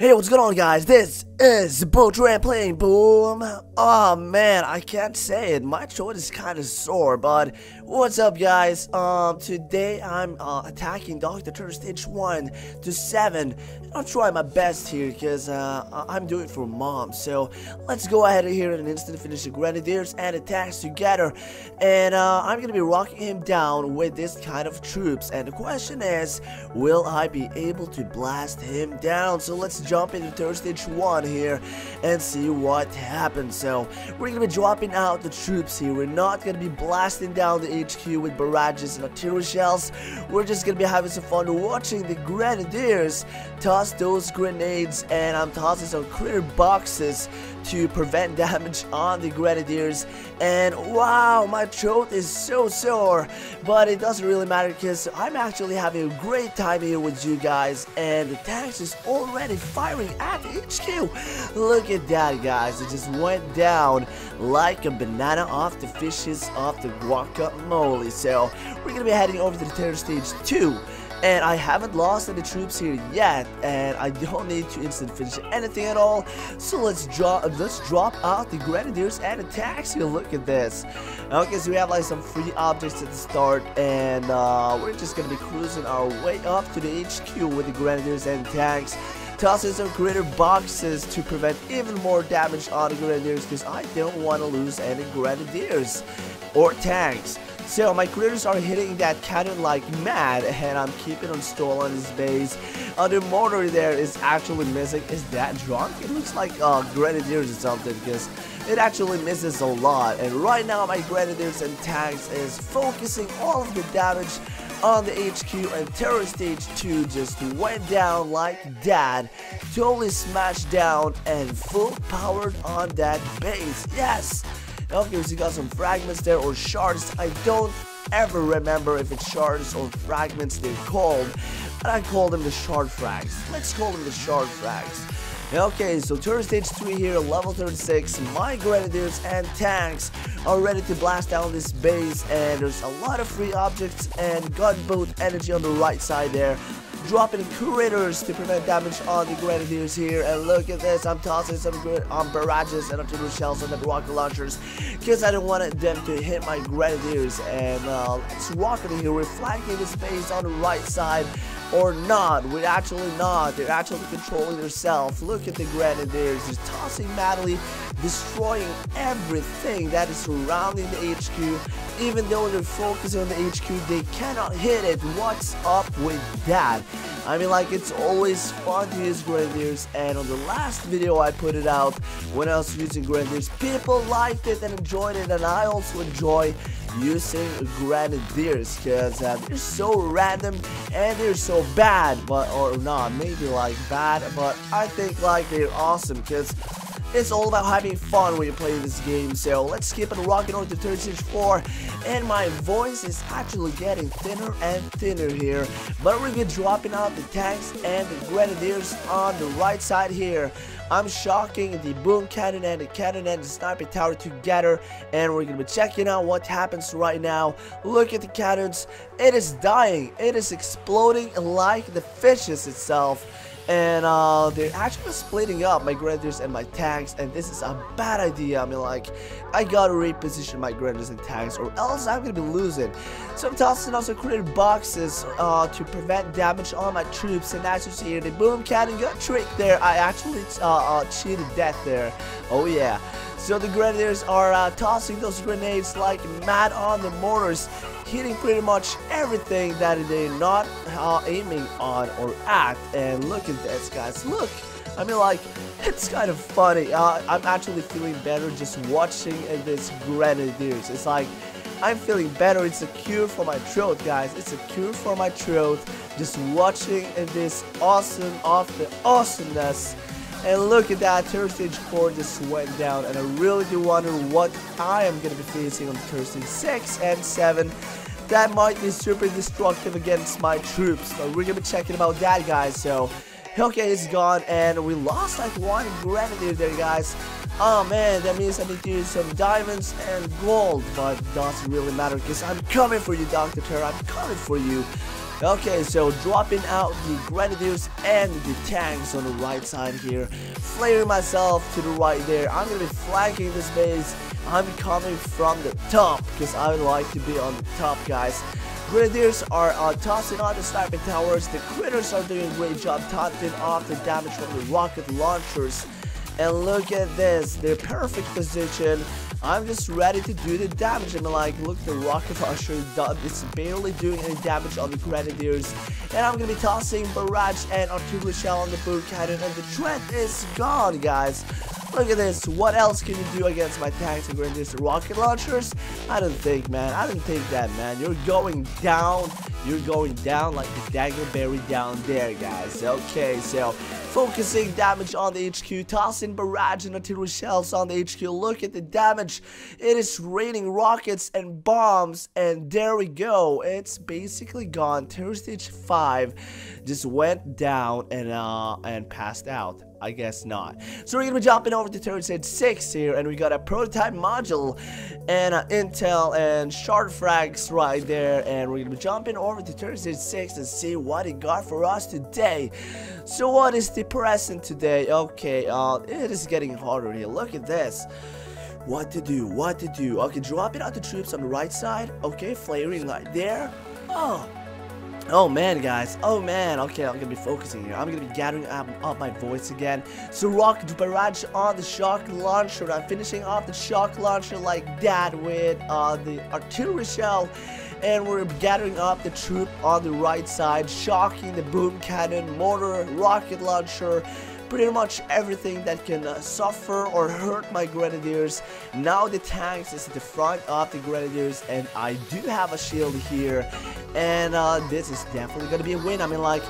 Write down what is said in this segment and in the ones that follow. Hey, what's going on, guys? This is Bootramp playing Boom. Oh man, I can't say it. My throat is kind of sore, but what's up, guys? Today I'm attacking Dr. Thirstage 1 to 7. I'll try my best here, cause I'm doing it for mom. So let's go ahead here in an instant, finish the Grenadiers and attacks together. And I'm gonna be rocking him down with this kind of troops. And the question is, will I be able to blast him down? So let's jump into Thirstage 1 here and see what happens. So we're gonna be dropping out the troops here. We're not gonna be blasting down the HQ with barrages and artillery shells. We're just gonna be having some fun watching the Grenadiers toss those grenades, and I'm tossing some critter boxes to prevent damage on the Grenadiers. And wow, my throat is so sore, but it doesn't really matter because I'm actually having a great time here with you guys, and the tanks is already firing at HQ. Look at that, guys. It just went down like a banana off the fishes off the guacamole. So we're gonna be heading over to the Thirstage 2. And I haven't lost any troops here yet, and I don't need to instant finish anything at all. So let's drop out the Grenadiers and attacks here. Look at this. Okay, so we have like some free objects at the start, and we're just gonna be cruising our way up to the HQ with the Grenadiers and tanks. Tosses some critter boxes to prevent even more damage on the Grenadiers, because I don't want to lose any Grenadiers or tanks. So my critters are hitting that cannon like mad, and I'm keeping on stalling his base. The mortar there is actually missing. Is that drunk? It looks like Grenadiers or something, because it actually misses a lot. And right now my Grenadiers and tanks is focusing all of the damage on the HQ, and Thirstage 2 just went down like that. Totally smashed down and full powered on that base. Yes! Okay, so you got some fragments there, or shards. I don't ever remember if it's shards or fragments they're called, but I call them the shard frags. Let's call them the shard frags. Okay, so Thirstage 3 here, level 36. My Grenadiers and tanks are ready to blast down this base, and there's a lot of free objects and gunboat energy on the right side there. Dropping critters to prevent damage on the Grenadiers here, and look at this, I'm tossing some barrages and artillery shells on the rocket launchers, because I don't want them to hit my Grenadiers. And let's rocket here. We're flanking this base on the right side, or not. We're actually not. They're actually controlling themselves. Look at the Grenadiers just tossing madly, destroying everything that is surrounding the HQ. Even though they're focusing on the HQ, they cannot hit it. What's up with that? I mean, like, it's always fun to use Grenadiers, and on the last video I put it out when I was using Grenadiers, people liked it and enjoyed it, and I also enjoy using Grenadiers, because they're so random and they're so bad, but or not maybe like bad, but I think like they're awesome, because it's all about having fun when you play this game. So let's keep it rocking on to Thirstage 4. And my voice is actually getting thinner and thinner here, but we're gonna be dropping out the tanks and the Grenadiers on the right side here. I'm shocking the boom cannon and the cannon and the sniper tower together, and we're gonna be checking out what happens right now. Look at the cannons. It is dying. It is exploding like the fishes itself. And they're actually splitting up my Grenadiers and my tanks, and this is a bad idea. I mean, like, I gotta reposition my Grenadiers and tanks, or else I'm gonna be losing. So I'm tossing also critter boxes to prevent damage on my troops. And as you see here, the boom cannon got tricked there. I actually cheated death there. Oh yeah. So the Grenadiers are tossing those grenades like mad on the mortars, hitting pretty much everything that they're not aiming on or at. And look at this, guys. Look, I mean, like, it's kind of funny. I'm actually feeling better just watching this Grenadiers. It's like, I'm feeling better. It's a cure for my throat, guys. It's a cure for my throat. Just watching this awesome of the awesomeness. And look at that, Thirstage 4 just went down, and I really do wonder what I am going to be facing on Thirstage 6 and 7. That might be super destructive against my troops, but we're going to be checking about that, guys. So, okay, it's gone, and we lost like one Grenadier there, guys. Oh man, that means I need to use some diamonds and gold, but doesn't really matter, because I'm coming for you, Dr. Thirstage. I'm coming for you. Okay, so dropping out the Grenadiers and the tanks on the right side here. Flaring myself to the right there. I'm gonna be flanking this base. I'm coming from the top because I would like to be on the top, guys. Grenadiers are tossing on the sniper towers. The critters are doing a great job taunting off the damage from the rocket launchers. And look at this, they're perfect position. I'm just ready to do the damage. I mean, like, look, the rocket launcher, it's barely doing any damage on the Grenadiers. And I'm gonna be tossing barrage and artillery shell on the boot cannon, and the threat is gone, guys. Look at this. What else can you do against my tanks and Grenadiers? Rocket launchers? I don't think, man. I don't think that, man. You're going down. You're going down like the dangleberry down there, guys. Okay, so focusing damage on the HQ, tossing barrage and artillery shells on the HQ. Look at the damage. It is raining rockets and bombs, and there we go. It's basically gone. Thirstage 5 just went down and passed out. I guess not. So we're gonna be jumping over to Thirstage 6 here, and we got a prototype module and intel and shard frags right there, and we're gonna be jumping over to Thirstage 6 and see what it got for us today. So what is the present today? Okay, it is getting harder here. Look at this. What to do? What to do? Okay, dropping out the troops on the right side. Okay, flaring right there. Oh man, guys, oh man. Okay, I'm gonna be focusing here. I'm gonna be gathering up my voice again. So rocket barrage on the shock launcher. I'm finishing off the shock launcher like that with the artillery shell, and we're gathering up the troop on the right side, shocking the boom cannon, mortar, rocket launcher, pretty much everything that can suffer or hurt my Grenadiers. Now the tanks is at the front of the Grenadiers, and I do have a shield here, and this is definitely gonna be a win. I mean, like,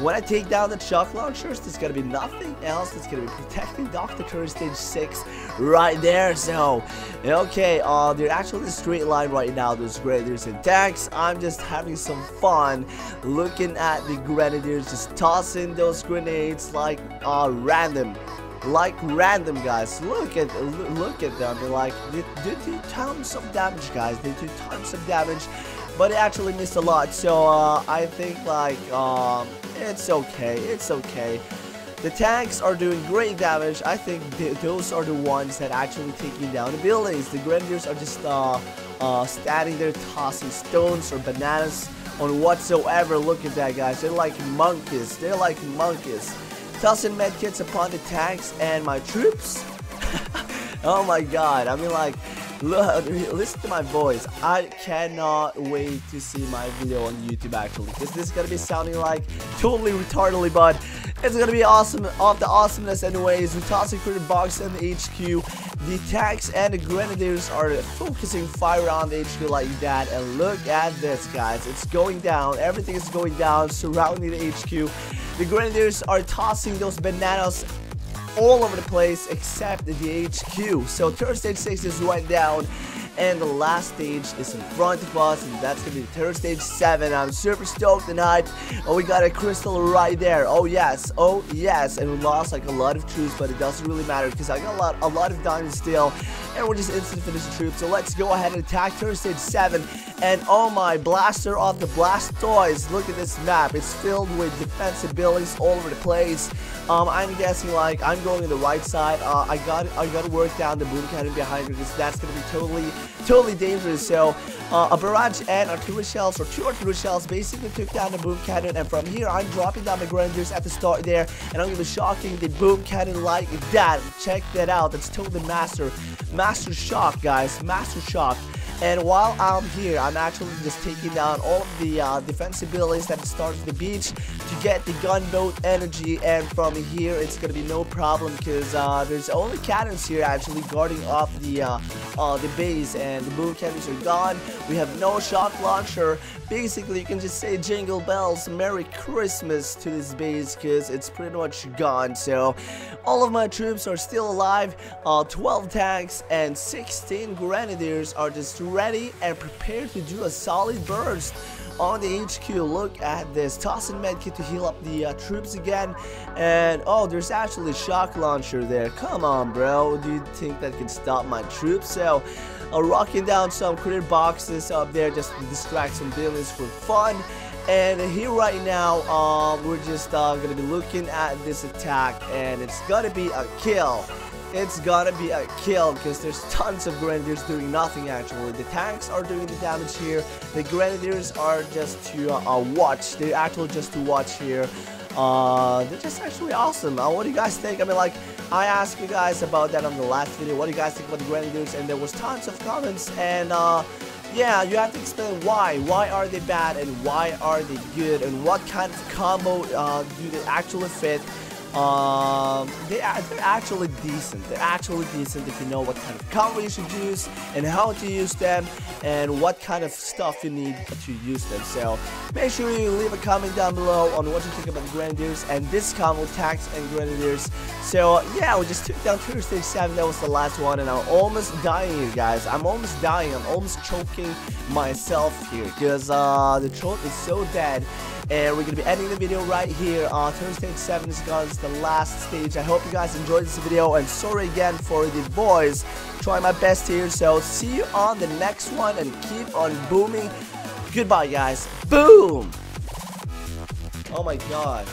when I take down the shock launchers, there's gonna be nothing else that's gonna be protecting Dr. Thirstage 6 right there. So okay, they're actually in a straight line right now, those Grenadiers and tanks. I'm just having some fun looking at the Grenadiers, just tossing those grenades like random, guys. Look at them. They're like, they do tons of damage, guys. They do tons of damage, but it actually missed a lot. So I think, like, it's okay, it's okay. The tanks are doing great damage. I think those are the ones that actually taking down the buildings. The Grenadiers are just standing there tossing stones or bananas on whatsoever. Look at that, guys. They're like monkeys. They're like monkeys. Tossing medkits upon the tanks and my troops. Oh my god, I mean, like, look, listen to my voice. I cannot wait to see my video on YouTube, actually, because this is gonna be sounding like totally retardedly, but it's gonna be awesome. Of the awesomeness anyways. We're tossing critter box and the HQ. The tanks and the Grenadiers are focusing fire on the HQ like that, and look at this, guys. It's going down. Everything is going down surrounding the HQ. The Grenadiers are tossing those bananas all over the place except the HQ. So Thirstage 6 just went down, and the last stage is in front of us, and that's gonna be Thirstage 7. I'm super stoked and hyped. Oh, we got a crystal right there. Oh yes, oh yes. And we lost like a lot of troops, but it doesn't really matter because I got a lot of diamonds still, and we're just instant finish the troops. So let's go ahead and attack Thirstage 7. And oh my, blaster of the Blastoise. Look at this map. It's filled with defensive buildings all over the place. I'm guessing, like, I'm going to the right side. I gotta work down the boom cannon behind me because that's gonna be totally dangerous. So a barrage and artillery shells, or two artillery shells, basically took down the boom cannon, and from here I'm dropping down my Grenadiers at the start there, and I'm gonna be shocking the boom cannon like that. Check that out. That's totally master shock, guys, master shock. And while I'm here, I'm actually just taking down all of the defensive buildings that start at the beach to get the gunboat energy. And from here, it's gonna be no problem because there's only cannons here actually guarding off the base, and the boom cannons are gone. We have no shock launcher. Basically, you can just say jingle bells, Merry Christmas to this base because it's pretty much gone. So all of my troops are still alive. 12 tanks and 16 Grenadiers are just ready and prepared to do a solid burst on the HQ. Look at this, tossing medkit to heal up the troops again. And oh, there's actually a shock launcher there. Come on, bro. Do you think that can stop my troops? So rocking down some critter boxes up there just to distract some buildings for fun. And here right now, we're just gonna be looking at this attack, and it's gonna be a kill. It's gonna be a kill because there's tons of Grenadiers doing nothing actually. The tanks are doing the damage here. The Grenadiers are just to watch. They're actually just to watch here. They're just actually awesome. What do you guys think? I mean, like, I asked you guys about that on the last video. What do you guys think about the Grenadiers? And there was tons of comments, and yeah, you have to explain why. Why are they bad and why are they good? And what kind of combo do they actually fit? They're actually decent. They're actually decent if you know what kind of combo you should use and how to use them and what kind of stuff you need to use them. So make sure you leave a comment down below on what you think about the Grenadiers and this combo, tanks and Grenadiers. So yeah, we just took down Thirstage 7. That was the last one, and I'm almost dying here, guys. I'm almost dying. I'm almost choking myself here because the throat is so dead. And we're gonna be ending the video right here. Thirstage 7 is gone. It's the last stage. I hope you guys enjoyed this video, and sorry again for the voice. Try my best here. So see you on the next one, and keep on booming. Goodbye, guys. Boom. Oh my god.